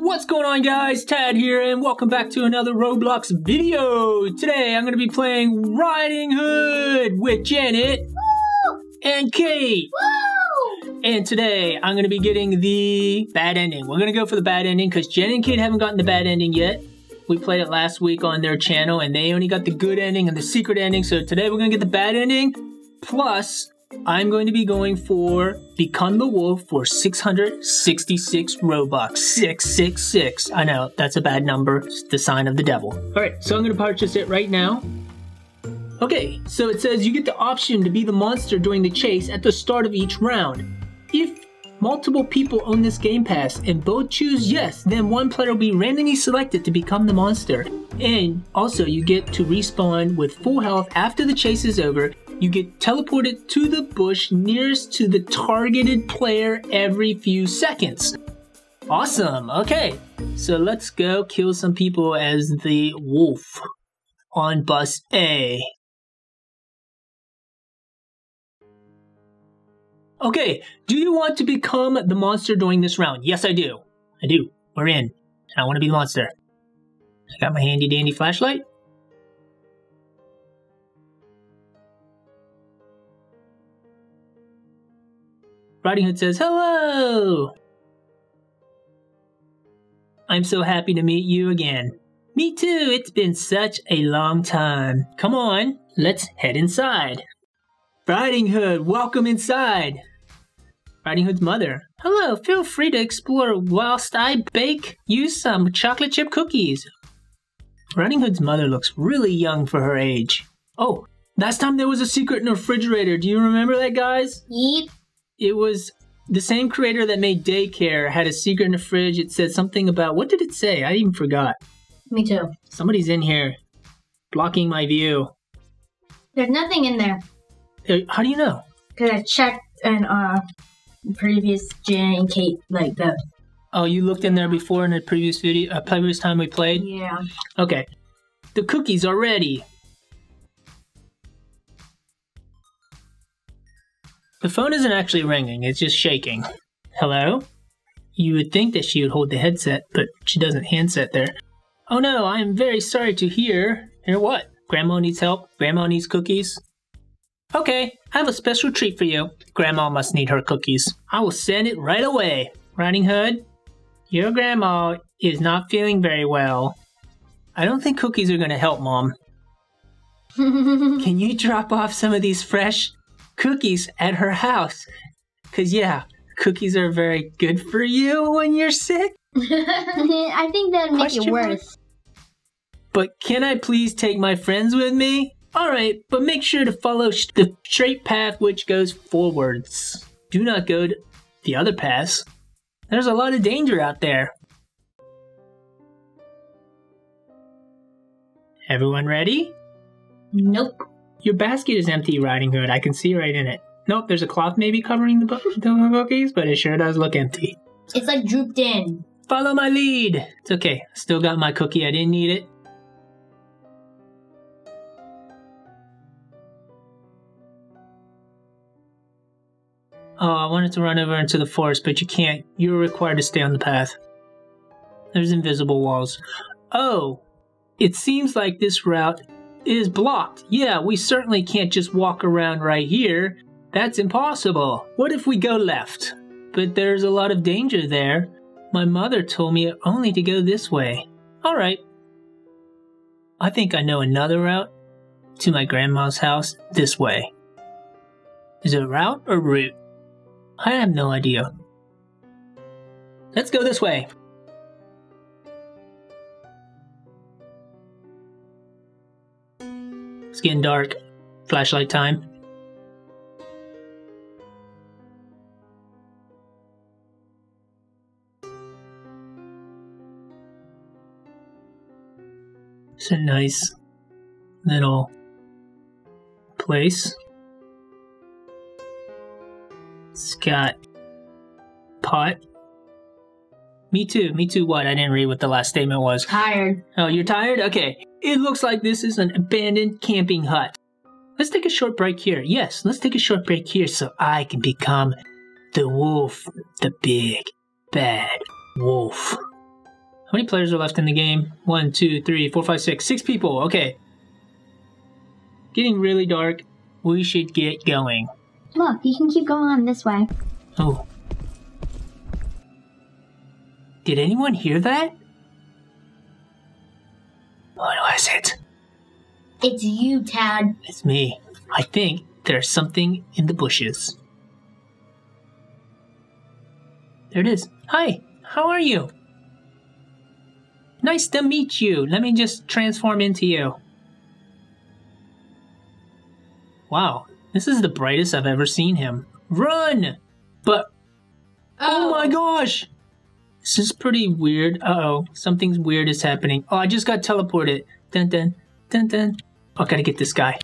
What's going on, guys? Tad here, and welcome back to another Roblox video. Today, I'm going to be playing Riding Hood with Janet Woo! And Kate. Woo! And today, I'm going to be getting the bad ending. We're going to go for the bad ending because Janet and Kate haven't gotten the bad ending yet. We played it last week on their channel, and they only got the good ending and the secret ending. So today, we're going to get the bad ending, plus I'm going to be going for Become the Wolf for 666 Robux. 666. I know, that's a bad number. It's the sign of the devil. Alright, so I'm going to purchase it right now. Okay, so it says you get the option to be the monster during the chase at the start of each round. If multiple people own this game pass and both choose yes, then one player will be randomly selected to become the monster. And also, you get to respawn with full health after the chase is over. You get teleported to the bush nearest to the targeted player every few seconds. Awesome. Okay, so let's go kill some people as the wolf on bus A. Okay, do you want to become the monster during this round? Yes, I do. I do. We're in. I want to be the monster. I got my handy dandy flashlight. Riding Hood says, hello! I'm so happy to meet you again. Me too, it's been such a long time. Come on, let's head inside. Riding Hood, welcome inside. Riding Hood's mother, hello, feel free to explore whilst I bake you some chocolate chip cookies. Riding Hood's mother looks really young for her age. Oh, last time there was a secret in the refrigerator. Do you remember that, guys? Yep. It was the same creator that made Daycare, had a secret in the fridge. It said something about, what did it say? I even forgot. Me too. Somebody's in here, blocking my view. There's nothing in there. How do you know? Because I checked in previous Janet and Kate, like that. Oh, you looked in there before in the previous video, previous time we played? Yeah. Okay. The cookies are ready. The phone isn't actually ringing, it's just shaking. Hello? You would think that she would hold the headset, but she doesn't handset there. Oh no, I am very sorry to hear. Hear what? Grandma needs help? Grandma needs cookies? Okay, I have a special treat for you. Grandma must need her cookies. I will send it right away. Riding Hood, your grandma is not feeling very well. I don't think cookies are gonna help, Mom. Can you drop off some of these fresh cookies at her house? Because, yeah, cookies are very good for you when you're sick. I think that would make it worse. But can I please take my friends with me? All right, but make sure to follow the straight path which goes forwards. Do not go to the other paths. There's a lot of danger out there. Everyone ready? Nope. Your basket is empty, Riding Hood. I can see right in it. Nope, there's a cloth maybe covering the cookies, but it sure does look empty. It's like drooped in. Follow my lead. It's okay. Still got my cookie. I didn't need it. Oh, I wanted to run over into the forest, but you can't. You're required to stay on the path. There's invisible walls. Oh, it seems like this route is blocked. Yeah, we certainly can't just walk around right here. That's impossible. What if we go left? But there's a lot of danger there. My mother told me only to go this way. All right. I think I know another route to my grandma's house this way. Is it a route or route? I have no idea. Let's go this way. It's getting dark. Flashlight time. It's a nice little place. It's got pot. Me too what? I didn't read what the last statement was. Tired. Oh, you're tired? Okay. It looks like this is an abandoned camping hut. Let's take a short break here. Yes, let's take a short break here so I can become the wolf. The big, bad wolf. How many players are left in the game? 1, 2, 3, 4, 5, 6. 6 people. Okay. Getting really dark. We should get going. Look, you can keep going on this way. Oh. Did anyone hear that? What was it? It's you, Tad. It's me. I think there's something in the bushes. There it is. Hi, how are you? Nice to meet you. Let me just transform into you. Wow, this is the brightest I've ever seen him. Run! But, oh my gosh! This is pretty weird. Uh-oh, something weird is happening. Oh, I just got teleported. Dun dun, dun dun. Oh, I gotta get this guy.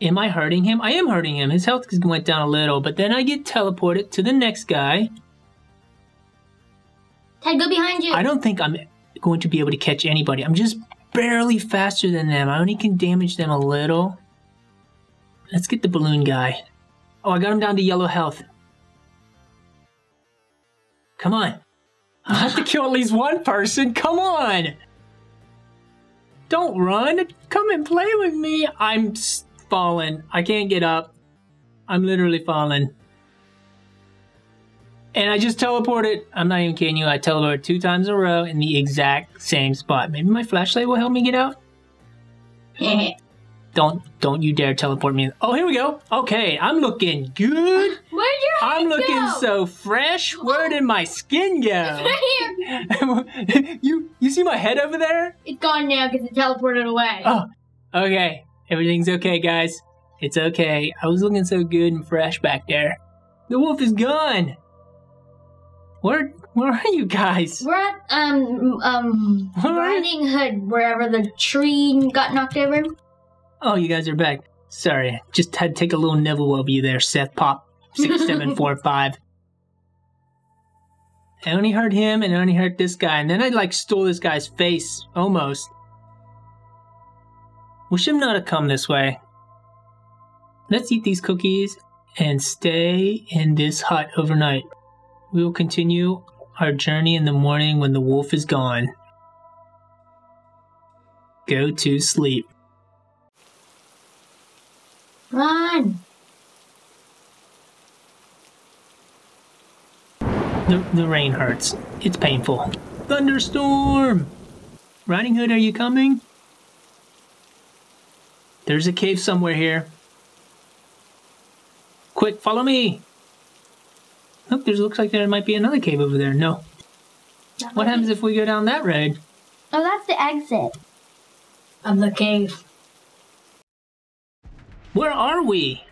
Am I hurting him? I am hurting him. His health went down a little, but then I get teleported to the next guy. Ted, go behind you. I don't think I'm going to be able to catch anybody. I'm just barely faster than them. I only can damage them a little. Let's get the balloon guy. Oh, I got him down to yellow health. Come on. I have to kill at least one person. Come on. Don't run. Come and play with me. I'm falling. I can't get up. I'm literally falling. And I just teleported. I'm not even kidding you. I teleported 2 times in a row in the exact same spot. Maybe my flashlight will help me get out. Don't you dare teleport me. Oh, here we go. Okay, I'm looking good. Where'd your hair go? I'm looking so fresh. Where did my skin go? It's right here. You see my head over there? It's gone now because it teleported away. Oh, okay. Everything's okay, guys. It's okay. I was looking so good and fresh back there. The wolf is gone. Where are you guys? We're at Riding Hood, wherever the tree got knocked over. Oh, you guys are back. Sorry, just had to take a little nibble of you there, Seth Pop 6745. I only hurt him and I only hurt this guy, and then I like stole this guy's face almost. Wish him not to come this way. Let's eat these cookies and stay in this hut overnight. We will continue our journey in the morning when the wolf is gone. Go to sleep. Run! The rain hurts. It's painful. Thunderstorm! Riding Hood, are you coming? There's a cave somewhere here. Quick, follow me! Look, there looks like there might be another cave over there. No. What happens if we go down that road? Oh, that's the exit of the cave. Where are we?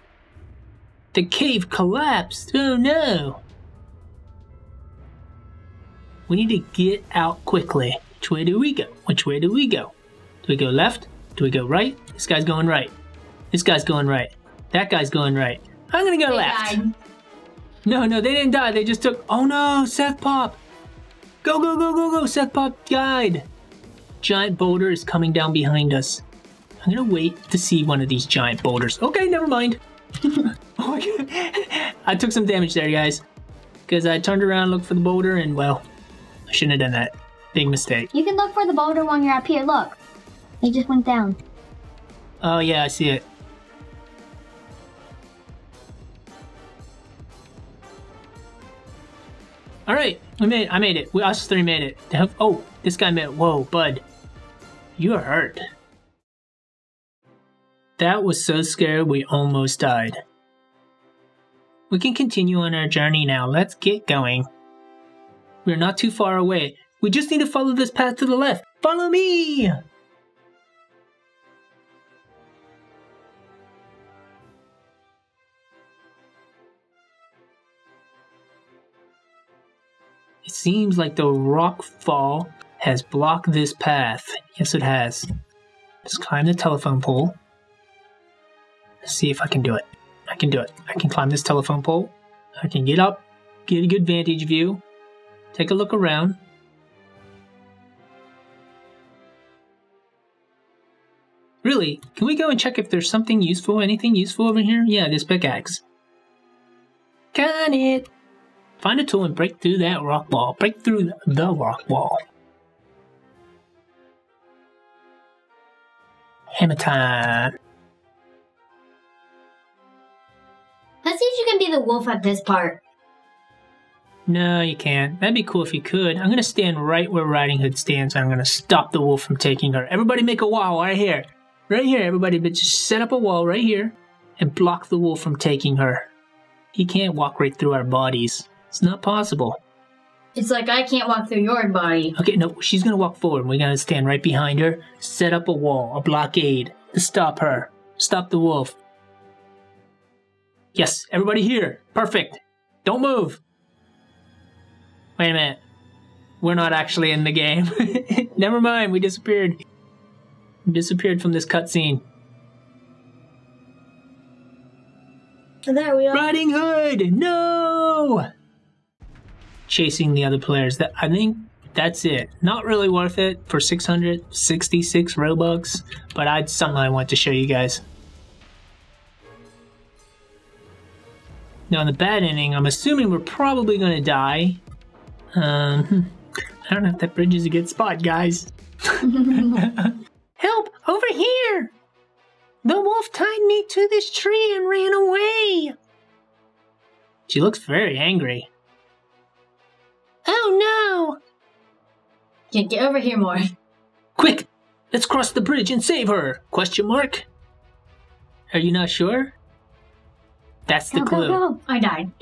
The cave collapsed. Oh no. We need to get out quickly. Which way do we go? Which way do we go? Do we go left? Do we go right? This guy's going right. This guy's going right. That guy's going right. I'm gonna go left. Died. No, no, they didn't die. They just took... Oh no, Seth Pop. Go, go, go, go, go. Seth Pop died. Giant boulder is coming down behind us. I'm gonna wait to see one of these giant boulders. Okay, never mind. Oh my god. I took some damage there, guys. Because I turned around, looked for the boulder, and well, I shouldn't have done that. Big mistake. You can look for the boulder when you're up here. Look. It just went down. Oh yeah, I see it. Alright, I made it. Us three made it. Oh, this guy made it. Whoa, bud. You are hurt. That was so scary we almost died. We can continue on our journey now. Let's get going. We're not too far away. We just need to follow this path to the left. Follow me! It seems like the rock fall has blocked this path. Yes, it has. Just climb the telephone pole. See if I can do it. I can do it. I can climb this telephone pole. I can get up, get a good vantage view, take a look around. Really, can we go and check if there's something useful, anything useful over here? Yeah, this pickaxe. Got it! Find a tool and break through that rock wall. Break through the rock wall. Hammer time. Let's see if you can be the wolf at this part. No, you can't. That'd be cool if you could. I'm going to stand right where Riding Hood stands. And I'm going to stop the wolf from taking her. Everybody make a wall right here. Right here, everybody. But just set up a wall right here and block the wolf from taking her. He can't walk right through our bodies. It's not possible. It's like I can't walk through your body. Okay, no, she's going to walk forward. We're going to stand right behind her. Set up a wall, a blockade to stop her. Stop the wolf. Yes, everybody here. Perfect. Don't move. Wait a minute. We're not actually in the game. Never mind, we disappeared. We disappeared from this cutscene. There we are. Riding Hood! No! Chasing the other players. I think that's it. Not really worth it for 666 Robux, but it's something I want to show you guys. Now in the bad ending, I'm assuming we're probably going to die. I don't know if that bridge is a good spot, guys. Help! Over here! The wolf tied me to this tree and ran away. She looks very angry. Oh no! Can't get over here more. Quick! Let's cross the bridge and save her! Question mark? Are you not sure? That's the clue. Go. I died.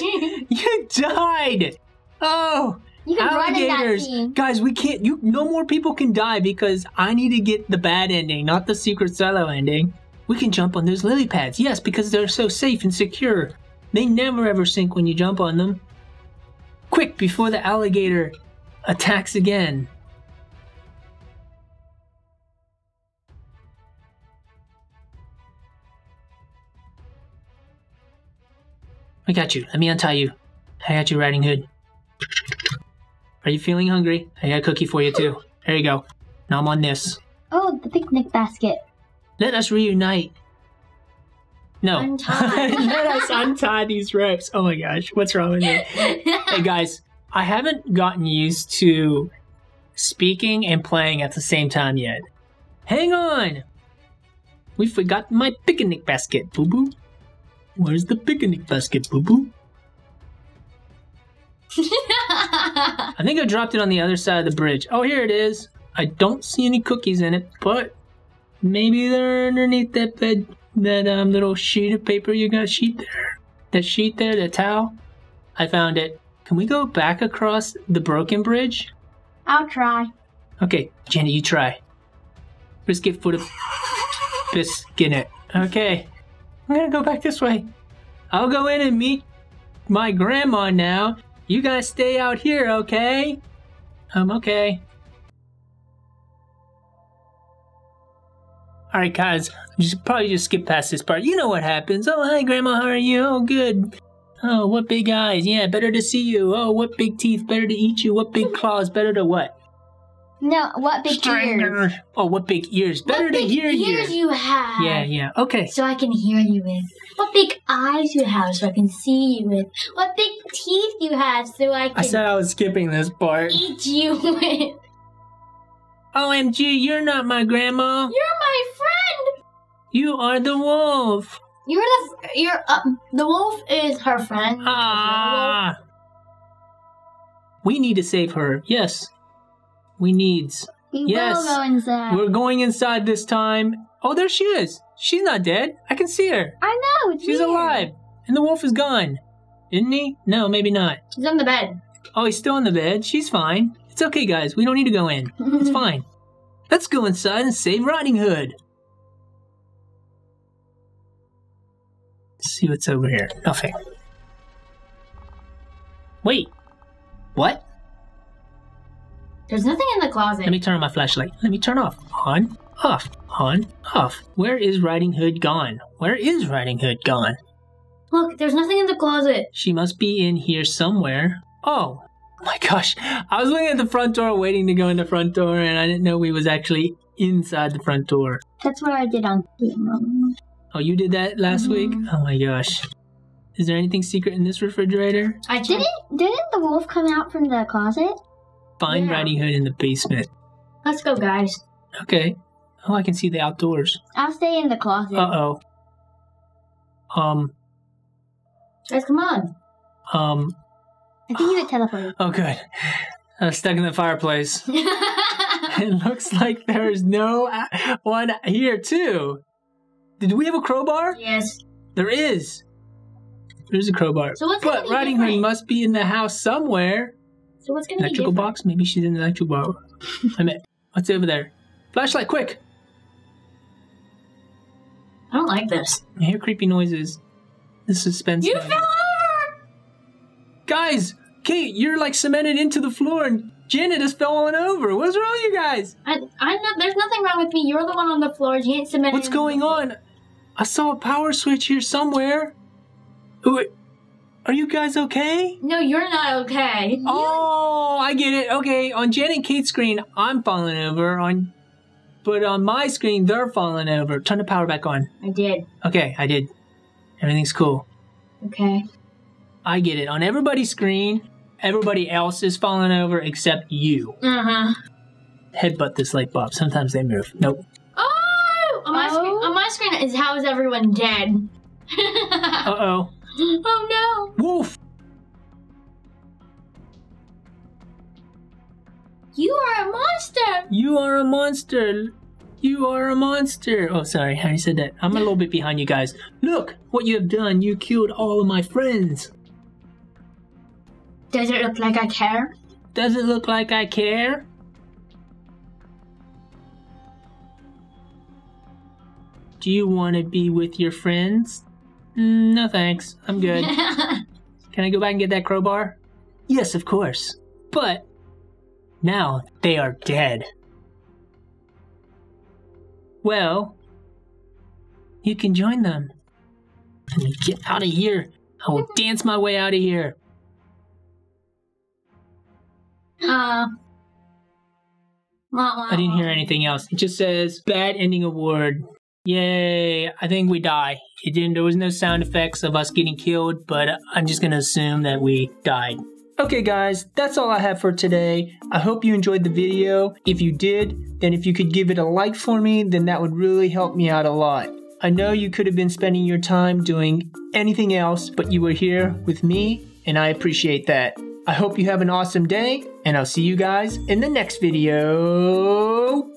Kate! You died! Oh! You can alligators! Run in that scene. Guys, we can't. No more people can die because I need to get the bad ending, not the secret silo ending. We can jump on those lily pads, yes, because they're so safe and secure. They never ever sink when you jump on them. Quick, before the alligator attacks again. I got you. Let me untie you. I got you, Riding Hood. Are you feeling hungry? I got a cookie for you, too. There you go. Now I'm on this. Oh, the picnic basket. Let us reunite. No. Untie. Let us untie these ropes. Oh my gosh, what's wrong with me? Hey guys, I haven't gotten used to speaking and playing at the same time yet. Hang on! We forgot my picnic basket, boo-boo. Where's the picnic basket, boo-boo? I think I dropped it on the other side of the bridge. Oh, here it is. I don't see any cookies in it, but maybe they're underneath that bed. That little sheet of paper you got, that sheet there, the towel. I found it. Can we go back across the broken bridge? I'll try. Okay, Janet, you try. Biscuit for the biscuit. Okay, I'm gonna go back this way. I'll go in and meet my grandma now. You guys stay out here, okay? Okay. Alright guys, probably just skip past this part. You know what happens. Oh, hi Grandma, how are you? Oh, good. Oh, what big eyes. Yeah, better to see you. Oh, what big teeth. Better to eat you. What big claws. Better to what? No, what big ears. Oh, what big ears. Better to hear you. What big ears you have. Yeah, okay. So I can hear you with. What big eyes you have so I can see you with. What big teeth you have so I can... I said I was skipping this part. Eat you with. OMG, you're not my grandma. You're my friend. You are the wolf. The wolf is her friend. Ah. We need to save her. Yes. We needs. Yes. We'll go inside. We're going inside this time. Oh, there she is. She's not dead. I can see her. I know. It's She's weird. Alive. And the wolf is gone. Isn't he? No, maybe not. He's on the bed. Oh, he's still on the bed. She's fine. It's okay, guys. We don't need to go in. It's fine. Let's go inside and save Riding Hood. Let's see what's over here. Nothing. Wait. What? There's nothing in the closet. Let me turn on my flashlight. Let me turn off. On, off, on, off. Where is Riding Hood gone? Where is Riding Hood gone? Look, there's nothing in the closet. She must be in here somewhere. Oh. Oh my gosh, I was looking at the front door waiting to go in the front door and I didn't know we was actually inside the front door. That's what I did on camera. Oh, you did that last week? Oh my gosh. Is there anything secret in this refrigerator? I didn't the wolf come out from the closet? Find Riding Hood in the basement. Let's go, guys. Okay. Oh, I can see the outdoors. I'll stay in the closet. Uh-oh. Guys, come on. I think you teleported. Oh, good. I'm stuck in the fireplace. It looks like there's no one here, too. Did we have a crowbar? Yes. There is. There's a crowbar. So what's but Riding Hood must be in the house somewhere. So what's going to be different? Electrical box? Maybe she's in the electrical box. I mean, what's over there? Flashlight, quick. I don't like this. I hear creepy noises. The suspense. You fell over! Guys, Kate, you're like cemented into the floor and Janet is falling over. What's wrong with you guys? I'm not, there's nothing wrong with me. You're the one on the floor. Janet's cemented. What's going on? I saw a power switch here somewhere. Wait, are you guys okay? No, you're not okay. Oh, I get it. Okay, on Janet and Kate's screen, I'm falling over. But on my screen, they're falling over. Turn the power back on. I did. Okay, I did. Everything's cool. Okay. I get it. On everybody's screen, everybody else is falling over except you. Uh-huh. Headbutt this light bulb. Sometimes they move. Nope. Oh! On my screen is how is everyone dead? Uh-oh. Oh, no. Wolf! You are a monster! You are a monster! You are a monster! Oh, sorry, I said that. I'm a little bit behind you guys. Look what you have done. You killed all of my friends. Does it look like I care? Does it look like I care? Do you want to be with your friends? No, thanks. I'm good. Can I go back and get that crowbar? Yes, of course. But now they are dead. Well, you can join them. Let me get out of here. I will dance my way out of here. I didn't hear anything else. It just says bad ending award. Yay, I think we die. There was no sound effects of us getting killed, but I'm just gonna assume that we died. Okay guys, that's all I have for today. I hope you enjoyed the video. If you did, then if you could give it a like for me, then that would really help me out a lot. I know you could have been spending your time doing anything else, but you were here with me, and I appreciate that. I hope you have an awesome day, and I'll see you guys in the next video.